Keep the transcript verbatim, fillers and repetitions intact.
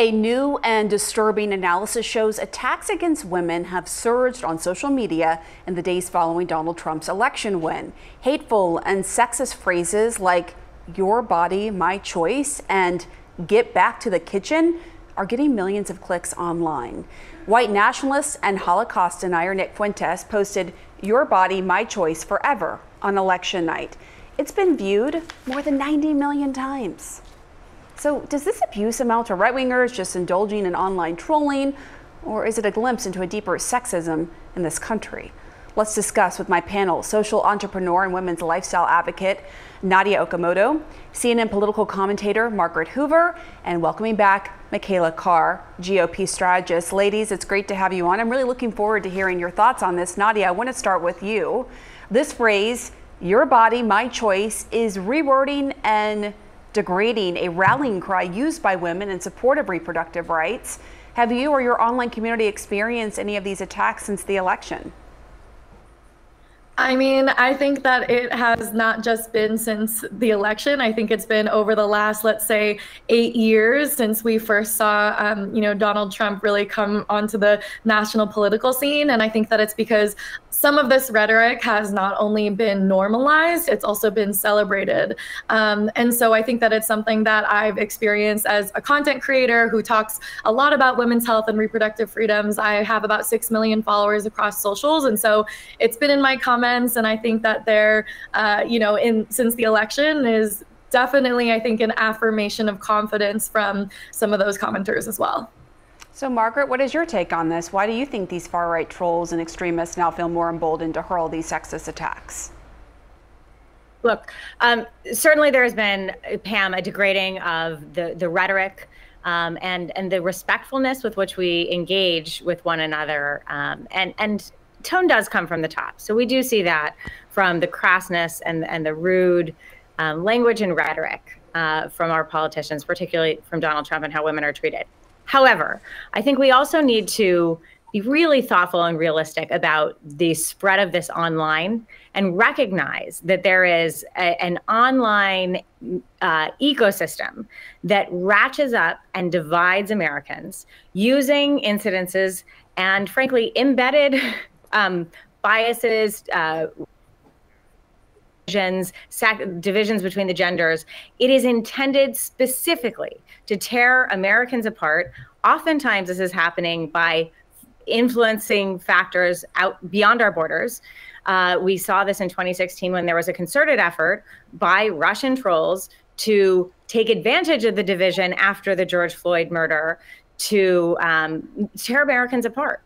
A new and disturbing analysis shows attacks against women have surged on social media in the days following Donald Trump's election win. Hateful and sexist phrases like "your body, my choice" and "get back to the kitchen" are getting millions of clicks online. White nationalist and Holocaust denier Nick Fuentes posted "your body, my choice forever" on election night. It's been viewed more than ninety million times. So does this abuse amount to right-wingers just indulging in online trolling, or is it a glimpse into a deeper sexism in this country? Let's discuss with my panel, social entrepreneur and women's lifestyle advocate Nadia Okamoto, C N N political commentator Margaret Hoover, and welcoming back Michaela Carr, G O P strategist. Ladies, it's great to have you on. I'm really looking forward to hearing your thoughts on this. Nadia, I want to start with you. This phrase, "your body, my choice," is rewording and degrading a rallying cry used by women in support of reproductive rights. Have you or your online community experienced any of these attacks since the election? I mean, I think that it has not just been since the election. I think it's been over the last, let's say, eight years since we first saw, um, you know, Donald Trump really come onto the national political scene. And I think that it's because some of this rhetoric has not only been normalized, it's also been celebrated. Um, and so I think that it's something that I've experienced as a content creator who talks a lot about women's health and reproductive freedoms. I have about six million followers across socials. And so it's been in my comments. And I think that they're, uh, you know, in since the election is definitely, I think, an affirmation of confidence from some of those commenters as well. So, Margaret, what is your take on this? Why do you think these far right trolls and extremists now feel more emboldened to hurl these sexist attacks? Look, um, certainly there has been, Pam, a degrading of the, the rhetoric um, and, and the respectfulness with which we engage with one another. Um, and, and tone does come from the top. So we do see that from the crassness and, and the rude um, language and rhetoric uh, from our politicians, particularly from Donald Trump and how women are treated. However, I think we also need to be really thoughtful and realistic about the spread of this online and recognize that there is a, an online uh, ecosystem that ratchets up and divides Americans using incidences and, frankly, embedded Um, biases, uh, divisions, sac divisions between the genders. It is intended specifically to tear Americans apart. Oftentimes this is happening by influencing factors out beyond our borders. Uh, we saw this in twenty sixteen when there was a concerted effort by Russian trolls to take advantage of the division after the George Floyd murder to um, tear Americans apart.